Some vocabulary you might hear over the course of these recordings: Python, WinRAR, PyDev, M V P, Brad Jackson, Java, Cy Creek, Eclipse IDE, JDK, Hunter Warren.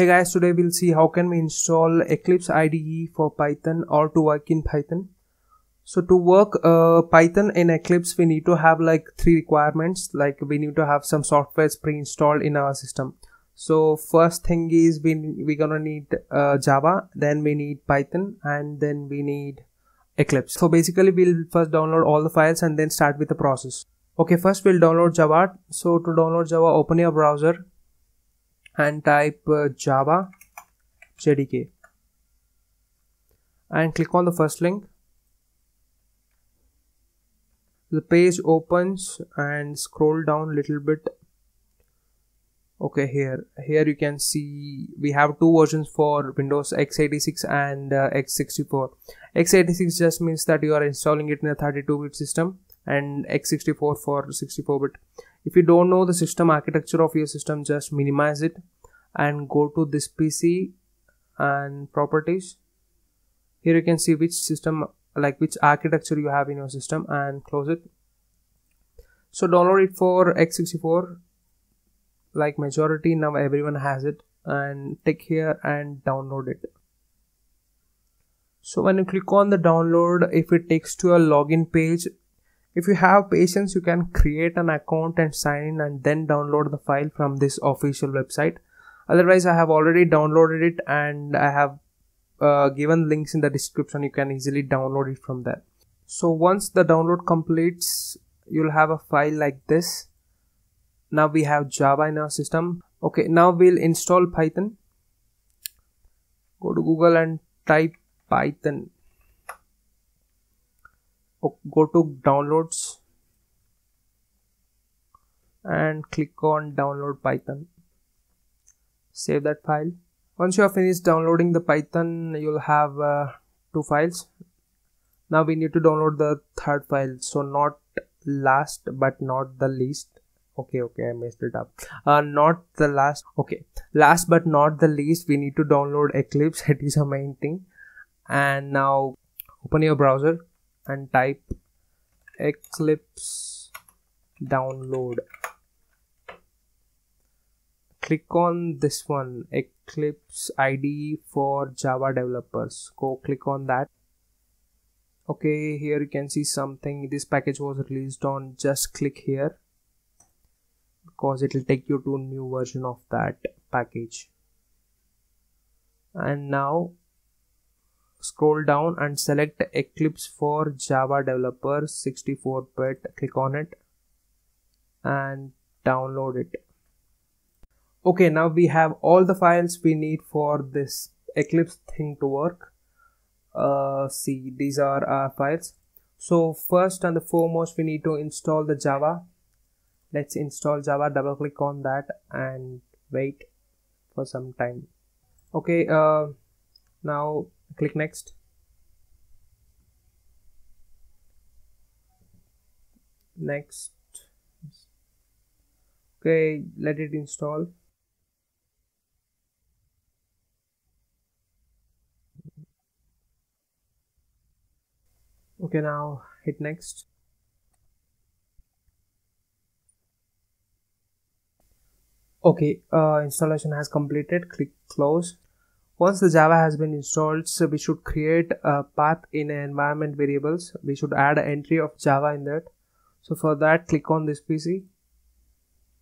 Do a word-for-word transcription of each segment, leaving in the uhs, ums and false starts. Hey guys, today we'll see how can we install Eclipse I D E for Python or to work in Python. So to work uh, Python in Eclipse, we need to have like three requirements. Like we need to have some software pre-installed in our system. So first thing is we we're gonna need uh, Java, then we need Python, and then we need Eclipse. So basically we'll first download all the files and then start with the process. Okay, first we'll download Java. So to download Java, open your browser and type uh, Java J D K and click on the first link. The page opens and scroll down a little bit. Okay, here here you can see we have two versions for Windows, x eighty-six and uh, x sixty-four. x eighty-six just means that you are installing it in a thirty-two bit system, and x sixty-four for sixty-four bit. If you don't know the system architecture of your system, just minimize it and go to this P C and properties. Here you can see which system, like which architecture you have in your system, and close it. So download it for x sixty-four, like majority now everyone has it, and tick here and download it. So when you click on the download, if it takes to a login page, if you have patience, you can create an account and sign in and then download the file from this official website. Otherwise, I have already downloaded it and I have uh, given links in the description. You can easily download it from there. So once the download completes, you'll have a file like this. Now we have Java in our system. Okay, now we'll install Python. Go to Google and type Python. Go to downloads and click on download Python. Save that file. Once you have finished downloading the Python, you'll have uh, two files. Now we need to download the third file. So not last but not the least. Okay, okay, I messed it up. Uh, not the last. Okay, last but not the least, we need to download Eclipse. It is a main thing. And now open your browser and type Eclipse download. Click on this one, Eclipse I D E for Java developers. Go click on that. Okay, here you can see something. This package was released on. Just click here because it will take you to a new version of that package. And now scroll down and select Eclipse for Java developers sixty-four bit. Click on it and download it. Okay, now we have all the files we need for this Eclipse thing to work. Uh, see, these are our files. So first and the foremost, we need to install the Java. Let's install Java. Double click on that and wait for some time. Okay, uh, now click next. Next. Okay, let it install. Okay, now hit next. Okay, uh, installation has completed. Click close. Once the Java has been installed, so we should create a path in environment variables. We should add an entry of Java in that. So for that, click on this P C,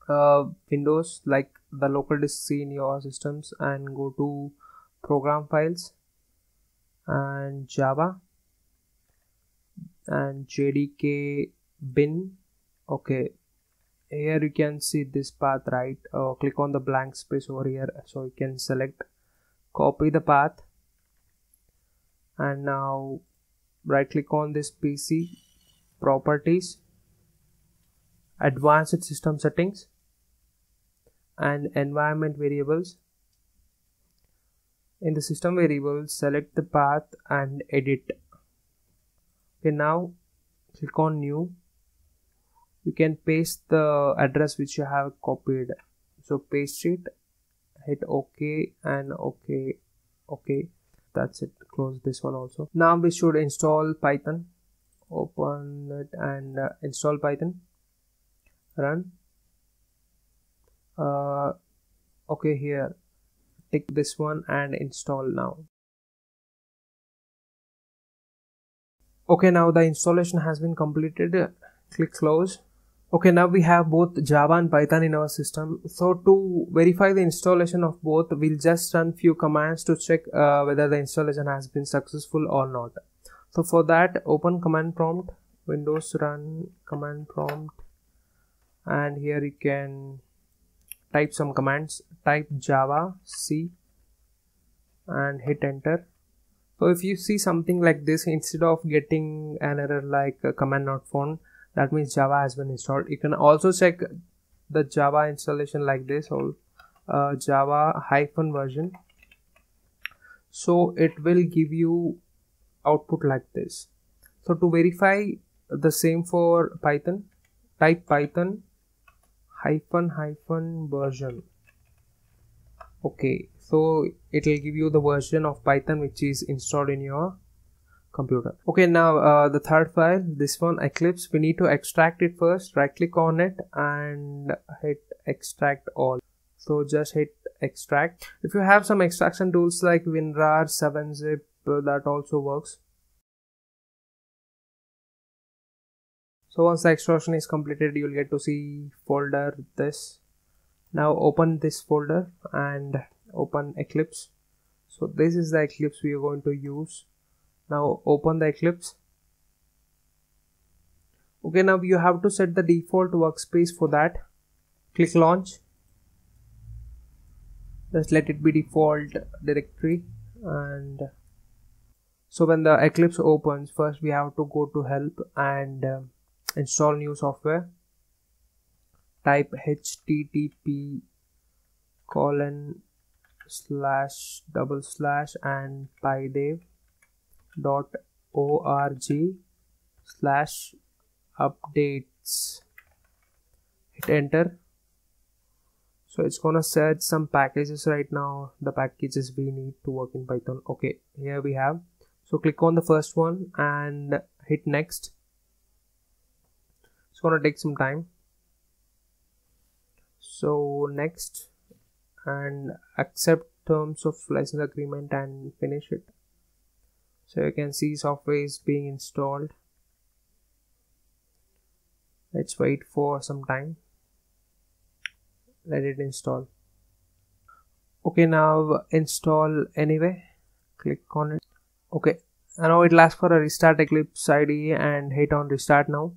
uh, Windows, like the local disk C in your systems, and go to program files and Java and J D K bin. Okay, here you can see this path, right? Uh, click on the blank space over here so you can select. Copy the path and now right click on this P C, properties, advanced system settings and environment variables. In the system variables, select the path and edit. Okay, now click on new. You can paste the address which you have copied. So paste it. Hit OK and OK, OK. That's it. Close this one also. Now we should install Python. Open it and uh, install Python. Run. Uh, okay, here. tick this one and install now. Okay, now the installation has been completed. Click close. Okay, now we have both Java and Python in our system. So to verify the installation of both, we'll just run few commands to check uh, whether the installation has been successful or not. So for that, open command prompt, Windows run command prompt, and here you can type some commands. Type Java C and hit enter. So if you see something like this, instead of getting an error like uh, command not found, that means Java has been installed. You can also check the Java installation like this, or uh, Java hyphen version. So it will give you output like this. So to verify the same for Python, type Python hyphen hyphen version. Okay, so it will give you the version of Python which is installed in your computer. Okay, now uh, the third file, this one Eclipse, we need to extract it first. Right click on it and hit extract all. So just hit extract. If you have some extraction tools like WinRAR, seven zip, uh, that also works. So once the extraction is completed, you'll get to see folder this. Now open this folder and open Eclipse. So this is the Eclipse we are going to use. Now open the Eclipse. Okay, now you have to set the default workspace for that. Click launch. Just let it be default directory. And so when the Eclipse opens, first we have to go to help and uh, install new software. Type http colon slash double slash and PyDev dot org slash updates. Hit enter. So it's gonna search some packages right now, the packages we need to work in Python. Okay, here we have. So click on the first one and hit next. It's gonna take some time. So next, and accept terms of license agreement and finish it. So you can see software is being installed. Let's wait for some time. Let it install. Okay, now install anyway. Click on it. Okay, and now it'll ask for a restart Eclipse I D E and hit on restart now.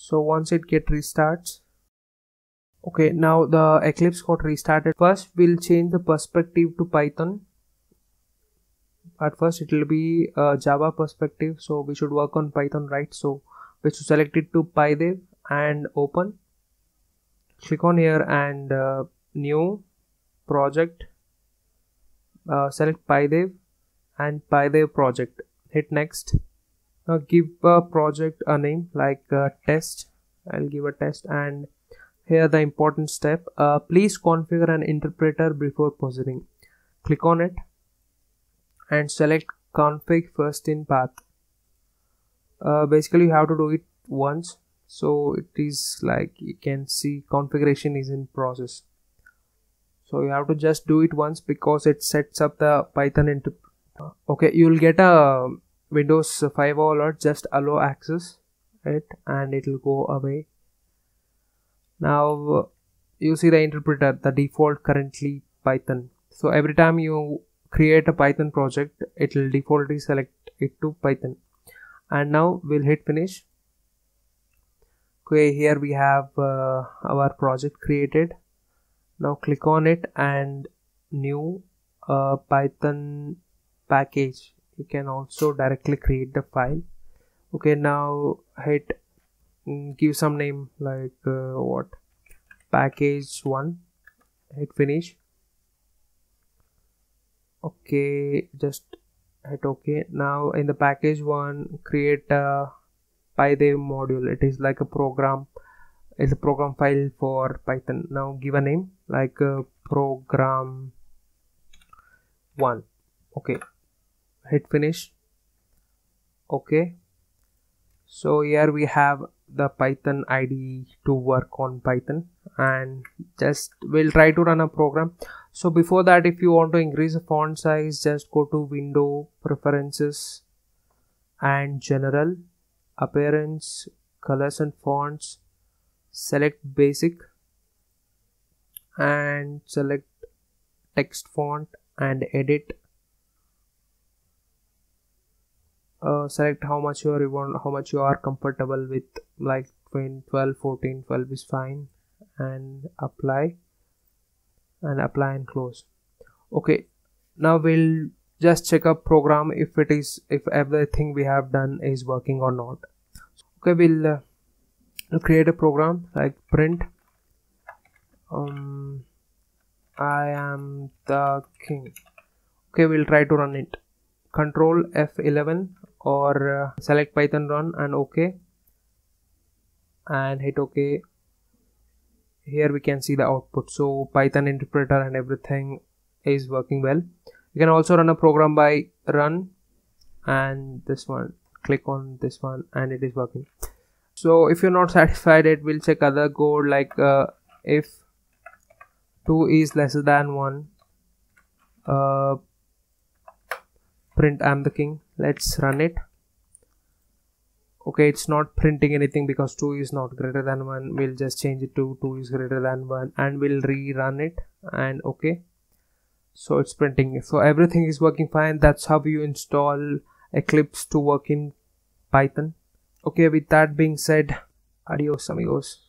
So once it get restarts. Okay, now the Eclipse got restarted. First we'll change the perspective to Python. At first it will be uh, Java perspective, so we should work on Python, right? So we should select it to PyDev and open. Click on here and uh, new project, uh, select PyDev and PyDev project. Hit next. Now give a project a name like uh, test. I'll give a test. And here the important step, uh, please configure an interpreter before proceeding. Click on it and select config first in path. Uh, basically you have to do it once, so it is like you can see configuration is in process. So you have to just do it once because it sets up the Python interpreter. Okay, you will get a Windows five alert, just allow access it and it will go away. Now you see the interpreter, the default currently Python. So every time you create a Python project, it will defaultly select it to Python. And now we'll hit finish. Okay, here we have uh, our project created. Now click on it and new uh, Python package. You can also directly create the file. Okay, now hit give some name like uh, what, package one. Hit finish. Okay, just hit okay. Now in the package one, create a PyDev module. It is like a program, it's a program file for Python. Now give a name like uh, program one. Okay, hit finish. Okay, so here we have the Python I D E to work on Python, and just we'll try to run a program. So before that, if you want to increase the font size, just go to Window, Preferences and General, Appearance, Colors and Fonts, select Basic and select Text Font and Edit. Uh, select how much you are you want, how much you are comfortable with, like twelve, fourteen, twelve is fine, and apply and apply and close. Okay, now we'll just check up program if it is if everything we have done is working or not. Okay, we'll uh, create a program like print um I am the king. Okay, we'll try to run it. Control F eleven or uh, select Python run and OK, and hit OK. Here we can see the output, so Python interpreter and everything is working well. You can also run a program by run and this one, click on this one, and it is working. So if you're not satisfied, it will check other code like uh, if two is lesser than one, uh, print I am the king. Let's run it. Okay, it's not printing anything because two is not greater than one. We'll just change it to two is greater than one, and we'll rerun it and okay. So it's printing. So everything is working fine. That's how you install Eclipse to work in Python. Okay, with that being said, adios amigos.